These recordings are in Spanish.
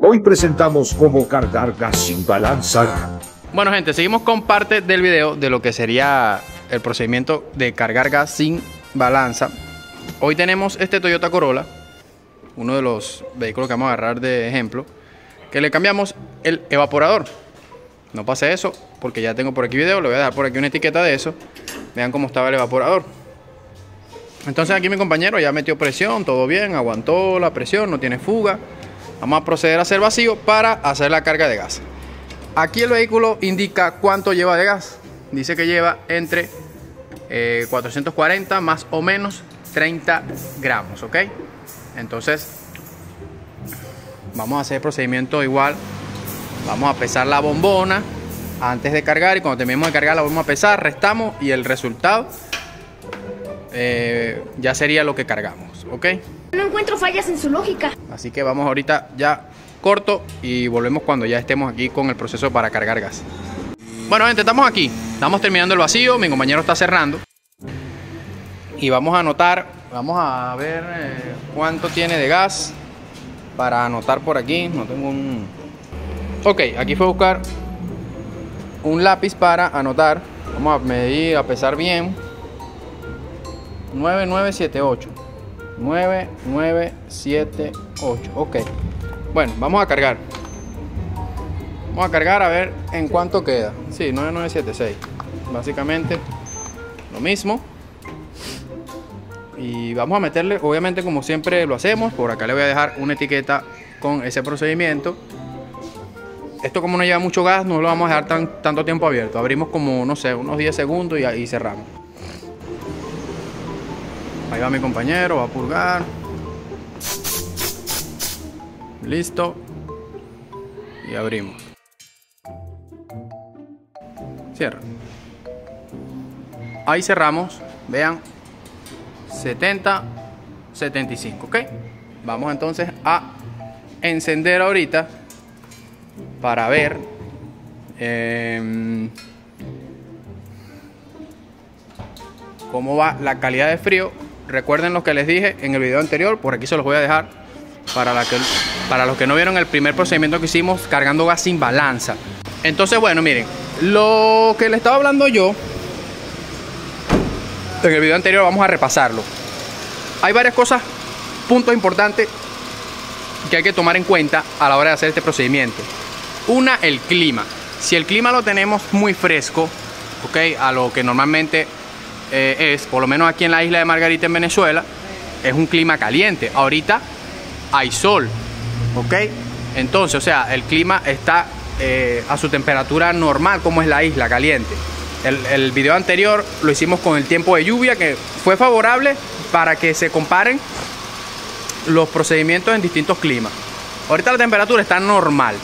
Hoy presentamos cómo cargar gas sin balanza. Bueno, gente, seguimos con parte del video de lo que sería el procedimiento de cargar gas sin balanza. Hoy tenemos este Toyota Corolla, uno de los vehículos que vamos a agarrar de ejemplo, que le cambiamos el evaporador. No pase eso, porque ya tengo por aquí video, le voy a dejar por aquí una etiqueta de eso. Vean cómo estaba el evaporador. Entonces aquí mi compañero ya metió presión, todo bien, aguantó la presión, no tiene fuga. Vamos a proceder a hacer vacío para hacer la carga de gas. Aquí el vehículo indica cuánto lleva de gas. Dice que lleva entre 440 más o menos 30 gramos, ¿ok? Entonces vamos a hacer el procedimiento igual. Vamos a pesar la bombona antes de cargar, y cuando terminemos de cargar la vamos a pesar, restamos y el resultado ya sería lo que cargamos, ¿ok? No encuentro fallas en su lógica. Así que vamos ahorita ya corto y volvemos cuando ya estemos aquí con el proceso para cargar gas. Bueno, gente, estamos aquí. Estamos terminando el vacío, mi compañero está cerrando. Y vamos a anotar, vamos a ver cuánto tiene de gas para anotar por aquí. No tengo un... Ok, aquí fue a buscar un lápiz para anotar. Vamos a medir, a pesar bien. 9978. 9978. Ok. Bueno, vamos a cargar. Vamos a cargar a ver en cuánto queda. Sí, 9976. Básicamente lo mismo. Y vamos a meterle, obviamente, como siempre lo hacemos. Por acá le voy a dejar una etiqueta con ese procedimiento. Esto, como no lleva mucho gas, no lo vamos a dejar tanto tiempo abierto. Abrimos como, no sé, unos 10 segundos y ahí cerramos. Ahí va mi compañero, va a purgar. Listo. Y abrimos. Cierra. Ahí cerramos. Vean. 70, 75, ¿ok? Vamos entonces a encender ahorita para ver cómo va la calidad de frío. Recuerden lo que les dije en el video anterior, por aquí se los voy a dejar para los que no vieron el primer procedimiento que hicimos cargando gas sin balanza. Entonces, bueno, miren, lo que les estaba hablando yo en el video anterior, vamos a repasarlo. Hay varias cosas, puntos importantes que hay que tomar en cuenta a la hora de hacer este procedimiento. Una, el clima. Si el clima lo tenemos muy fresco, ¿okay? A lo que normalmente es, por lo menos aquí en la isla de Margarita en Venezuela, es un clima caliente. Ahorita hay sol, ¿ok? Entonces, o sea, el clima está a su temperatura normal, como es la isla, caliente. El video anterior lo hicimos con el tiempo de lluvia, que fue favorable para que se comparen los procedimientos en distintos climas. Ahorita la temperatura está normal.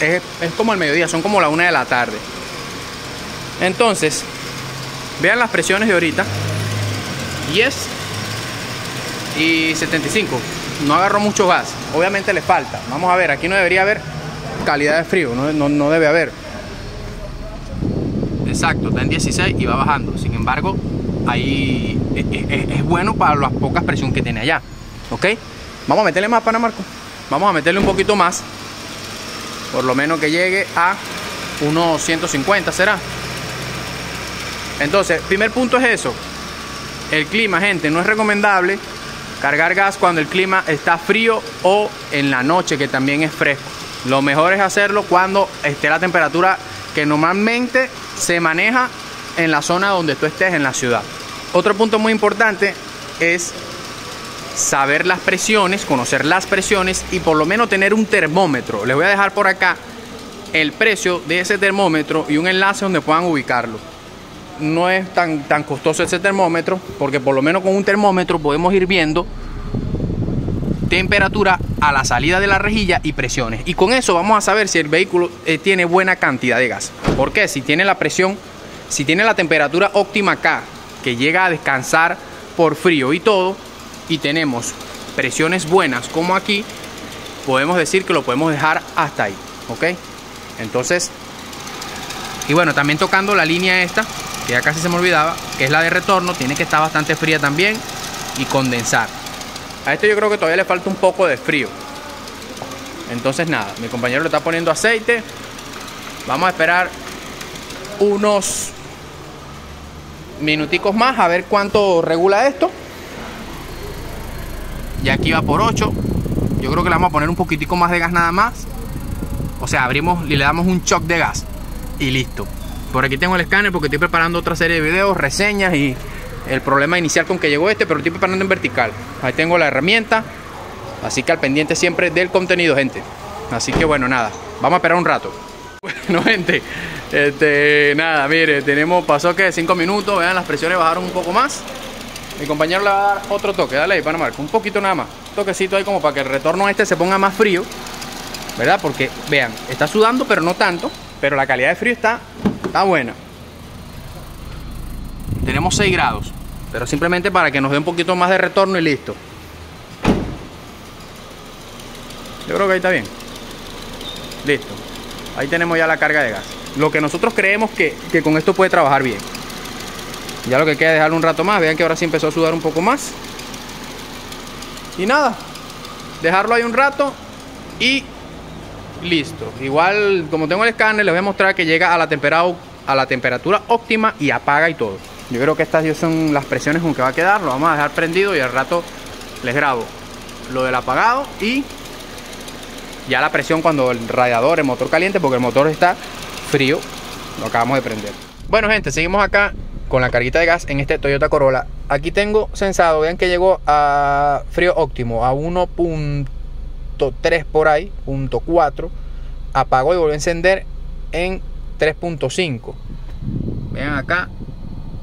Es como el mediodía, son como la 1 de la tarde. Entonces, vean las presiones de ahorita. 10 y 75. No agarró mucho gas. Obviamente le falta. Vamos a ver, aquí no debería haber calidad de frío. No debe haber. Exacto, está en 16 y va bajando. Sin embargo, ahí es bueno para las pocas presiones que tiene allá. ¿Ok? Vamos a meterle más pana, Marco. Vamos a meterle un poquito más. Por lo menos que llegue a unos 150, ¿será? Entonces, primer punto es eso. El clima, gente, no es recomendable cargar gas cuando el clima está frío o en la noche, que también es fresco. Lo mejor es hacerlo cuando esté la temperatura que normalmente se maneja en la zona donde tú estés, en la ciudad. Otro punto muy importante es saber las presiones, conocer las presiones y por lo menos tener un termómetro. Les voy a dejar por acá el precio de ese termómetro y un enlace donde puedan ubicarlo. No es tan costoso ese termómetro, porque por lo menos con un termómetro podemos ir viendo temperatura a la salida de la rejilla y presiones, y con eso vamos a saber si el vehículo tiene buena cantidad de gas. Porque si tiene la presión, si tiene la temperatura óptima acá, que llega a descansar por frío y todo, y tenemos presiones buenas como aquí, podemos decir que lo podemos dejar hasta ahí, ¿ok? Entonces, y bueno, también tocando la línea esta, que ya casi se me olvidaba, que es la de retorno, tiene que estar bastante fría también y condensar. A esto yo creo que todavía le falta un poco de frío. Entonces nada, mi compañero le está poniendo aceite. Vamos a esperar unos minuticos más a ver cuánto regula esto. Ya aquí va por 8. Yo creo que le vamos a poner un poquitico más de gas nada más. O sea, abrimos y le damos un shock de gas y listo. Por aquí tengo el escáner porque estoy preparando otra serie de videos, reseñas y el problema inicial con que llegó este, pero lo estoy preparando en vertical. Ahí tengo la herramienta, así que al pendiente siempre del contenido, gente. Así que bueno, nada, vamos a esperar un rato. Bueno, gente, nada, mire, pasó que 5 minutos, vean, las presiones bajaron un poco más. Mi compañero le va a dar otro toque, dale ahí, Panamarco, un poquito nada más, un toquecito ahí como para que el retorno este se ponga más frío, ¿verdad? Porque, vean, está sudando, pero no tanto, pero la calidad de frío está buena. Tenemos 6 grados, pero simplemente para que nos dé un poquito más de retorno y listo. Yo creo que ahí está bien. Listo. Ahí tenemos ya la carga de gas. Lo que nosotros creemos que con esto puede trabajar bien. Ya lo que queda es dejarlo un rato más. Vean que ahora sí empezó a sudar un poco más. Y nada, dejarlo ahí un rato y listo. Igual, como tengo el escáner, les voy a mostrar que llega a la temperatura óptima y apaga y todo. Yo creo que estas son las presiones con que va a quedar. Lo vamos a dejar prendido y al rato les grabo lo del apagado y ya la presión cuando el radiador, el motor caliente, porque el motor está frío. Lo acabamos de prender. Bueno, gente, seguimos acá con la carguita de gas en este Toyota Corolla. Aquí tengo sensado, vean que llegó a frío óptimo, a 1.3 por ahí, 0.4. Apagó y volvió a encender en 3.5. Vean acá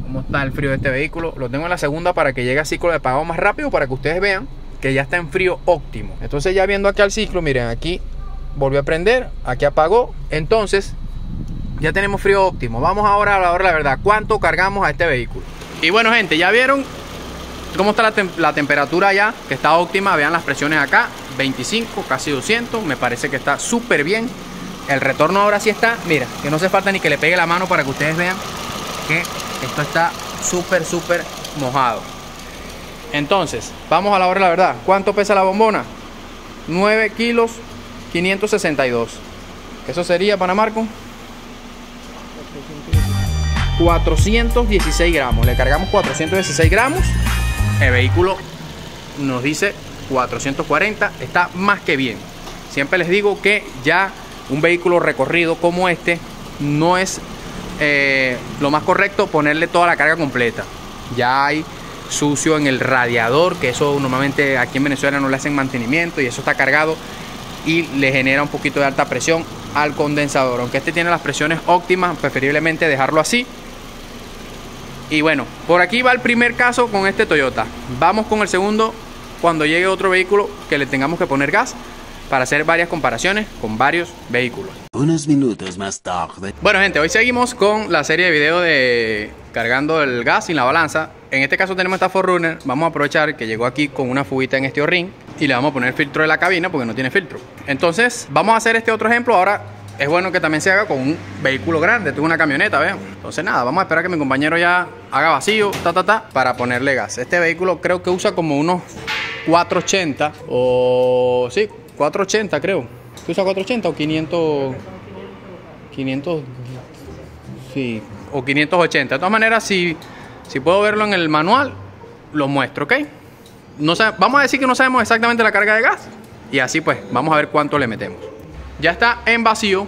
cómo está el frío de este vehículo. Lo tengo en la segunda para que llegue a ciclo de apagado más rápido, para que ustedes vean que ya está en frío óptimo. Entonces ya viendo aquí al ciclo, miren, aquí volvió a prender, aquí apagó. Entonces ya tenemos frío óptimo. Vamos ahora a la hora de la verdad, cuánto cargamos a este vehículo. Y bueno, gente, ya vieron cómo está la temperatura ya, que está óptima. Vean las presiones acá, 25, casi 200. Me parece que está súper bien. El retorno ahora sí está, mira, que no se falta ni que le pegue la mano para que ustedes vean que esto está súper, súper mojado. Entonces, vamos a la hora de la verdad. ¿Cuánto pesa la bombona? 9 kilos 562. Eso sería, Panamarco, 416 gramos. Le cargamos 416 gramos. El vehículo nos dice 440. Está más que bien. Siempre les digo que ya un vehículo recorrido como este no es lo más correcto ponerle toda la carga completa. Ya hay sucio en el radiador, que eso normalmente aquí en Venezuela no le hacen mantenimiento y eso está cargado y le genera un poquito de alta presión al condensador. Aunque este tiene las presiones óptimas, preferiblemente dejarlo así. Y bueno, por aquí va el primer caso con este Toyota. Vamos con el segundo cuando llegue otro vehículo que le tengamos que poner gas, para hacer varias comparaciones con varios vehículos. Unos minutos más tarde. Bueno, gente, hoy seguimos con la serie de videos de cargando el gas sin la balanza. En este caso tenemos esta 4Runner. Vamos a aprovechar que llegó aquí con una fuguita en este o-ring y le vamos a poner filtro de la cabina porque no tiene filtro. Entonces vamos a hacer este otro ejemplo. Ahora es bueno que también se haga con un vehículo grande. Tengo una camioneta, vean. Entonces nada, vamos a esperar que mi compañero ya haga vacío, para ponerle gas. Este vehículo creo que usa como unos 480 o... sí, 480 creo. ¿Tú usas 480 o 500? 500, sí, o 580. De todas maneras, si puedo verlo en el manual, lo muestro, ¿ok? No sabe, vamos a decir que no sabemos exactamente la carga de gas. Y así pues, vamos a ver cuánto le metemos. Ya está en vacío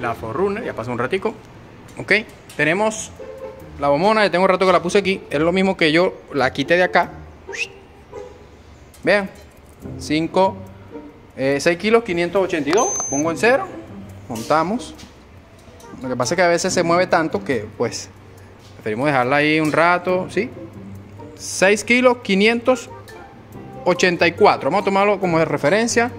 la 4Runner, ya pasó un ratico. Ok, tenemos la bombona, ya tengo un rato que la puse aquí. Es lo mismo que yo la quité de acá. Vean. 6 kilos 582, pongo en cero, montamos. Lo que pasa es que a veces se mueve tanto que pues preferimos dejarla ahí un rato, ¿sí? 6 kilos 584, vamos a tomarlo como de referencia.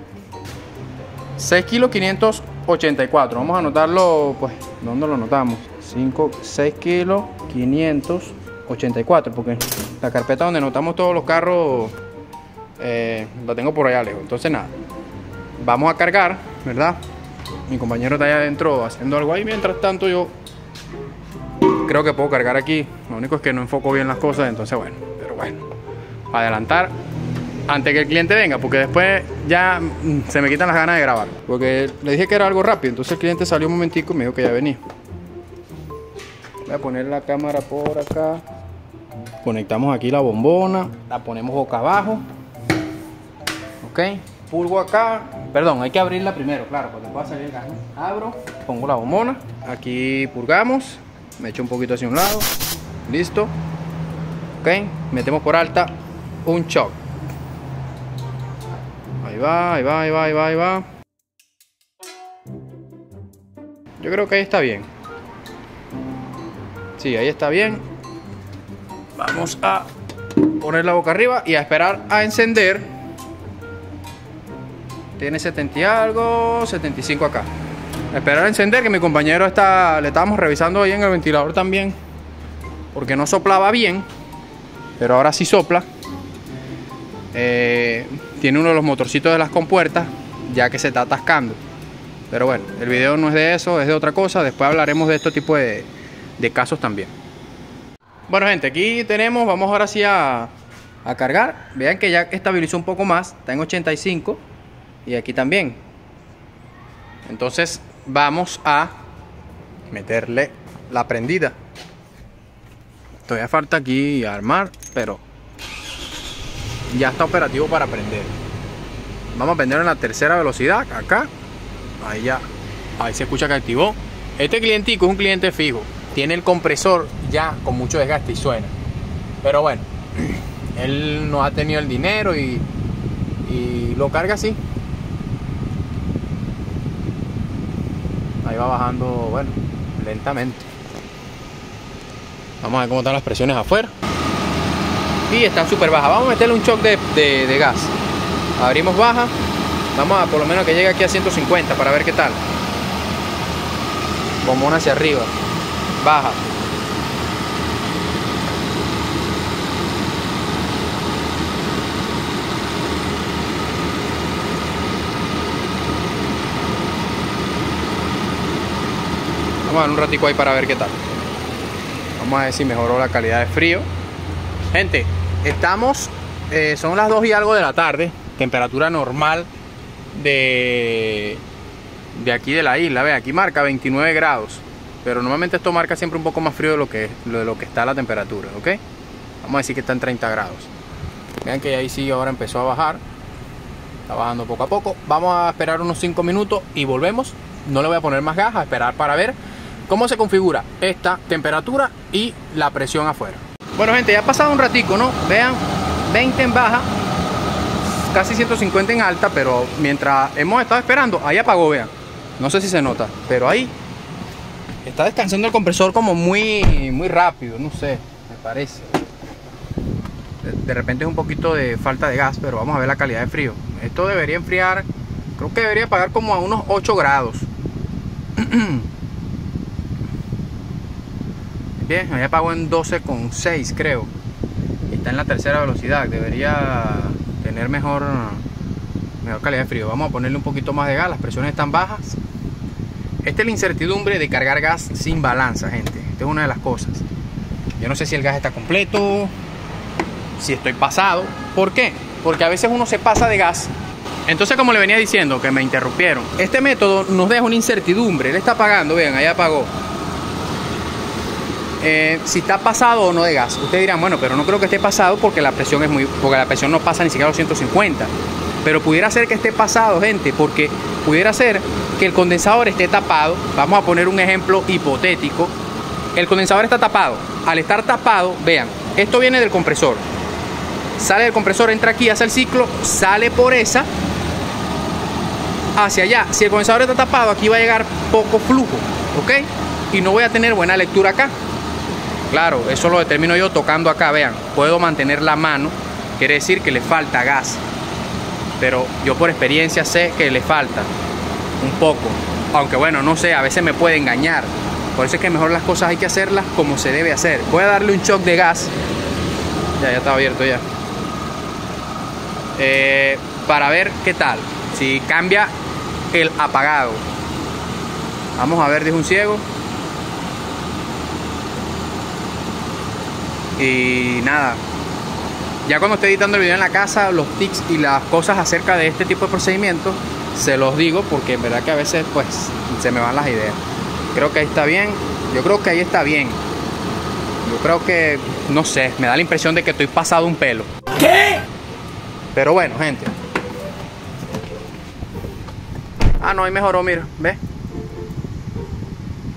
6 kilos 584, vamos a anotarlo, pues, ¿dónde lo anotamos? 6 kilos 584, porque la carpeta donde anotamos todos los carros la tengo por allá lejos. Entonces nada, vamos a cargar, ¿verdad? Mi compañero está allá adentro haciendo algo ahí. Mientras tanto yo creo que puedo cargar aquí. Lo único es que no enfoco bien las cosas. Entonces bueno, pero bueno, adelantar antes que el cliente venga, porque después ya se me quitan las ganas de grabar. Porque le dije que era algo rápido, entonces el cliente salió un momentico y me dijo que ya venía. Voy a poner la cámara por acá. Conectamos aquí la bombona, la ponemos boca abajo. Ok, pulgo acá. Perdón, hay que abrirla primero, claro, porque pueda salir el gas, ¿no? Abro, pongo la bombona, aquí purgamos, me echo un poquito hacia un lado, listo. Ok, metemos por alta un shock. Ahí va, ahí va, ahí va, ahí va, ahí va. Yo creo que ahí está bien. Sí, ahí está bien. Vamos a poner la boca arriba y a esperar a encender. Tiene 70 y algo, 75 acá. A esperar a encender, que mi compañero está, le estábamos revisando ahí en el ventilador también, porque no soplaba bien, pero ahora sí sopla. Tiene uno de los motorcitos de las compuertas, ya que se está atascando. Pero bueno, el video no es de eso, es de otra cosa. Después hablaremos de este tipo de casos también. Bueno gente, aquí tenemos, vamos ahora sí a cargar. Vean que ya estabilizó un poco más, está en 85 y aquí también. Entonces vamos a meterle la prendida. Todavía falta aquí armar, pero ya está operativo para prender. Vamos a prender en la tercera velocidad, acá. Ahí ya, ahí se escucha que activó. Este clientico es un cliente fijo. Tiene el compresor ya con mucho desgaste y suena. Pero bueno, él no ha tenido el dinero y lo carga así. Ahí va bajando, bueno, lentamente. Vamos a ver cómo están las presiones afuera. Y están súper bajas. Vamos a meterle un shock de gas. Abrimos baja. Vamos a por lo menos que llegue aquí a 150 para ver qué tal. Bombona hacia arriba. Baja. Vamos a dar un ratico ahí para ver qué tal. Vamos a ver si mejoró la calidad de frío. Gente, estamos, son las 2 y algo de la tarde. Temperatura normal de aquí de la isla. Ve, aquí marca 29 grados. Pero normalmente esto marca siempre un poco más frío de lo que está la temperatura, ¿ok? Vamos a decir que está en 30 grados. Vean que ahí sí ahora empezó a bajar. Está bajando poco a poco. Vamos a esperar unos 5 minutos y volvemos. No le voy a poner más gas, a esperar para ver cómo se configura esta temperatura y la presión afuera. Bueno gente, ya ha pasado un ratico, ¿no? Vean, 20 en baja, casi 150 en alta, pero mientras hemos estado esperando, ahí apagó, vean. No sé si se nota, pero ahí está descansando el compresor como muy rápido, no sé, me parece. De repente es un poquito de falta de gas, pero vamos a ver la calidad de frío. Esto debería enfriar, creo que debería apagar como a unos 8 grados. Bien, ahí apagó en 12,6 creo. Está en la tercera velocidad, debería tener mejor calidad de frío. Vamos a ponerle un poquito más de gas, las presiones están bajas. Esta es la incertidumbre de cargar gas sin balanza, gente. Esta es una de las cosas. Yo no sé si el gas está completo, si estoy pasado. ¿Por qué? Porque a veces uno se pasa de gas. Entonces, como le venía diciendo, que me interrumpieron. Este método nos deja una incertidumbre. Él está apagando, vean, ahí apagó. Si está pasado o no de gas. Ustedes dirán, bueno, pero no creo que esté pasado porque la presión es muy... Porque la presión no pasa ni siquiera los 150. Pero pudiera ser que esté pasado, gente, porque pudiera ser... que el condensador esté tapado. Vamos a poner un ejemplo hipotético. El condensador está tapado. Al estar tapado, vean, esto viene del compresor, sale del compresor, entra aquí, hace el ciclo, sale por esa hacia allá. Si el condensador está tapado, aquí va a llegar poco flujo, ¿ok? Y no voy a tener buena lectura acá. Claro, eso lo determino yo tocando acá. Vean, puedo mantener la mano, quiere decir que le falta gas, pero yo por experiencia sé que le falta un poco, aunque bueno, no sé, a veces me puede engañar. Por eso es que mejor las cosas hay que hacerlas como se debe hacer. Voy a darle un shock de gas. Ya está abierto ya. Para ver qué tal, si cambia el apagado. Vamos a ver, dijo un ciego. Y nada, Ya cuando esté editando el video en la casa, los tips y las cosas acerca de este tipo de procedimientos se los digo, porque en verdad que a veces pues se me van las ideas. Creo que ahí está bien. Yo creo que ahí está bien. Yo creo que, no sé, me da la impresión de que estoy pasado un pelo. ¿Qué? Pero bueno, gente. Ah, no, ahí mejoró, mira, ¿ves?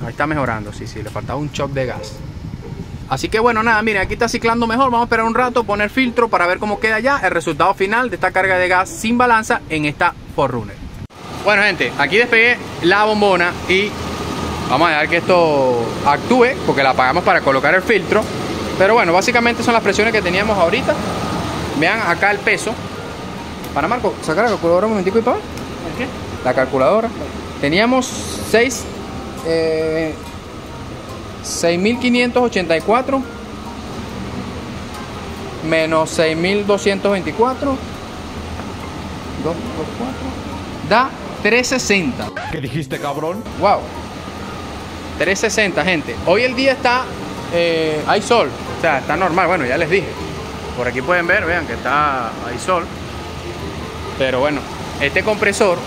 Ahí está mejorando, sí, sí, le faltaba un chop de gas. Así que bueno, nada, miren, aquí está ciclando mejor. Vamos a esperar un rato, poner filtro para ver cómo queda ya el resultado final de esta carga de gas sin balanza en esta 4Runner. Bueno, gente, aquí despegué la bombona y vamos a dejar que esto actúe, porque la apagamos para colocar el filtro. Pero bueno, básicamente son las presiones que teníamos ahorita. Vean acá el peso. Para Marco, saca la calculadora un momentico y para ver. ¿El qué? La calculadora. Teníamos 6.584 menos 6.224 da 360. ¿Qué dijiste, cabrón? Wow, 360, gente. Hoy el día está hay sol, o sea, está normal. Bueno, ya les dije, por aquí pueden ver, vean que está, hay sol. Pero bueno, este compresor,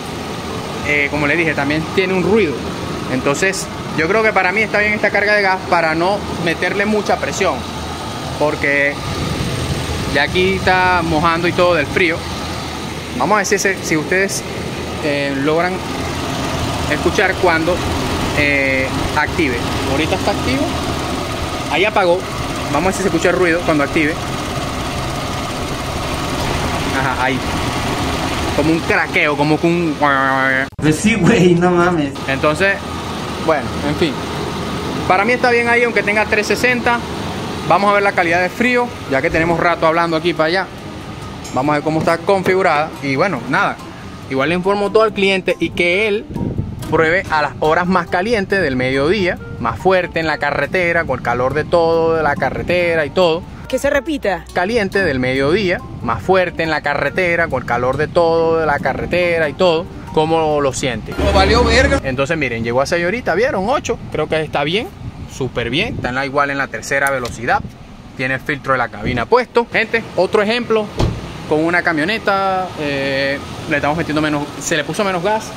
como les dije, también tiene un ruido. Entonces yo creo que para mí está bien esta carga de gas para no meterle mucha presión, porque ya aquí está mojando y todo del frío. Vamos a decir si ustedes logran escuchar cuando active. Ahorita está activo, ahí apagó. Vamos a ver si se escucha el ruido cuando active. Ajá, ahí como un craqueo, como un... Pues sí, güey, no mames. Entonces, bueno, en fin, para mí está bien ahí, aunque tenga 360. Vamos a ver la calidad de frío, ya que tenemos rato hablando aquí para allá. Vamos a ver cómo está configurada. Y bueno, nada, igual le informo todo al cliente y que él pruebe a las horas más calientes del mediodía, más fuerte en la carretera, con el calor de todo, de la carretera y todo. Que se repita. Caliente del mediodía, más fuerte en la carretera, con el calor de todo, de la carretera y todo. ¿Cómo lo siente? No valió verga. Entonces miren, llegó a 6 ahorita, vieron, 8. Creo que está bien, súper bien. Está en la, igual en la tercera velocidad. Tiene el filtro de la cabina puesto. Gente, otro ejemplo con una camioneta. Le estamos metiendo menos, se le puso menos gas,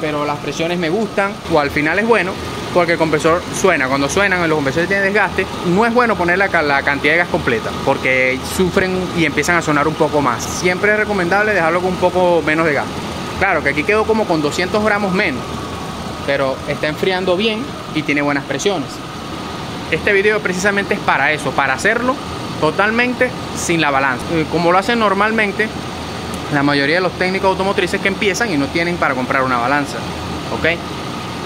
pero las presiones me gustan. O al final es bueno, porque el compresor suena. Cuando suenan, los compresores tienen desgaste. No es bueno poner la cantidad de gas completa, porque sufren y empiezan a sonar un poco más. Siempre es recomendable dejarlo con un poco menos de gas. Claro que aquí quedó como con 200 gramos menos, pero está enfriando bien y tiene buenas presiones. Este video precisamente es para eso, para hacerlo totalmente sin la balanza, como lo hacen normalmente la mayoría de los técnicos automotrices que empiezan y no tienen para comprar una balanza. ¿Ok?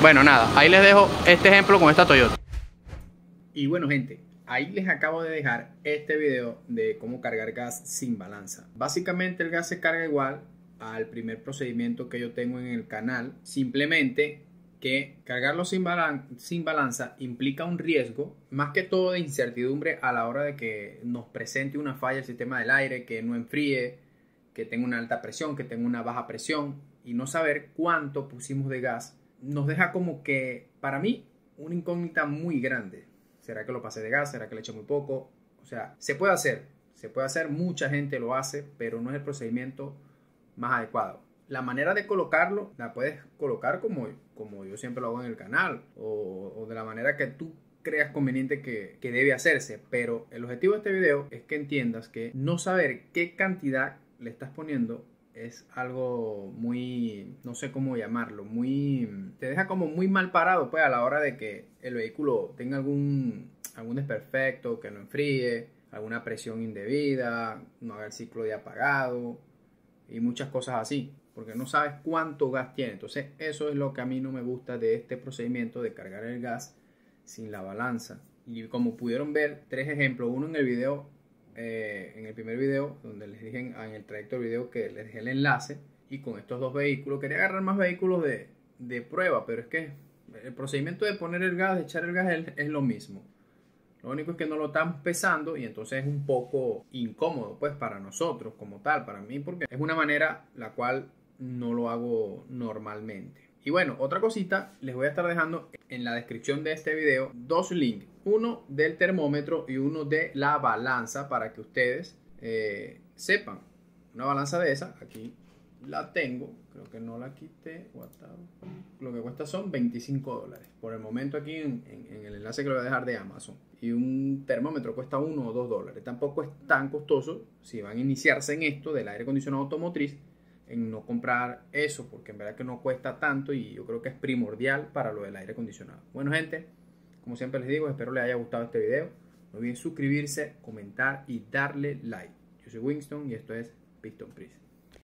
Bueno, nada, ahí les dejo este ejemplo con esta Toyota. Y bueno, gente, ahí les acabo de dejar este video de cómo cargar gas sin balanza. Básicamente el gas se carga igual al primer procedimiento que yo tengo en el canal, simplemente que cargarlo sin balanza implica un riesgo, más que todo de incertidumbre a la hora de que nos presente una falla el sistema del aire, que no enfríe, que tenga una alta presión, que tenga una baja presión, y no saber cuánto pusimos de gas nos deja como que, para mí, una incógnita muy grande. ¿Será que lo pasé de gas? ¿Será que le eché muy poco? O sea, se puede hacer, mucha gente lo hace, pero no es el procedimiento más adecuado. La manera de colocarlo la puedes colocar como yo siempre lo hago en el canal, o de la manera que tú creas conveniente que debe hacerse. Pero el objetivo de este video es que entiendas que no saber qué cantidad le estás poniendo es algo muy, no sé cómo llamarlo, muy, te deja como muy mal parado, pues, a la hora de que el vehículo tenga algún desperfecto, que no enfríe, alguna presión indebida, no haga el ciclo de apagado y muchas cosas así, porque no sabes cuánto gas tiene. Entonces eso es lo que a mí no me gusta de este procedimiento de cargar el gas sin la balanza. Y como pudieron ver, tres ejemplos. Uno en el video, en el primer video, donde les dije en el trayecto del video que les dejé el enlace. Y con estos dos vehículos, quería agarrar más vehículos de prueba, pero es que el procedimiento de poner el gas, de echar el gas, es lo mismo. Lo único es que no lo están pesando y entonces es un poco incómodo, pues, para nosotros como tal, para mí, porque es una manera la cual no lo hago normalmente. Y bueno, otra cosita, les voy a estar dejando en la descripción de este video dos links, uno del termómetro y uno de la balanza, para que ustedes sepan. Una balanza de esa, aquí la tengo, creo que no la quité, lo que cuesta son $25 por el momento aquí en el enlace que lo voy a dejar de Amazon. Y un termómetro cuesta $1 o $2, tampoco es tan costoso. Si van a iniciarse en esto del aire acondicionado automotriz, en no comprar eso, porque en verdad que no cuesta tanto y yo creo que es primordial para lo del aire acondicionado. Bueno gente, como siempre les digo, espero les haya gustado este video. No olviden suscribirse, comentar y darle like. Yo soy Winston y esto es Piston Prix.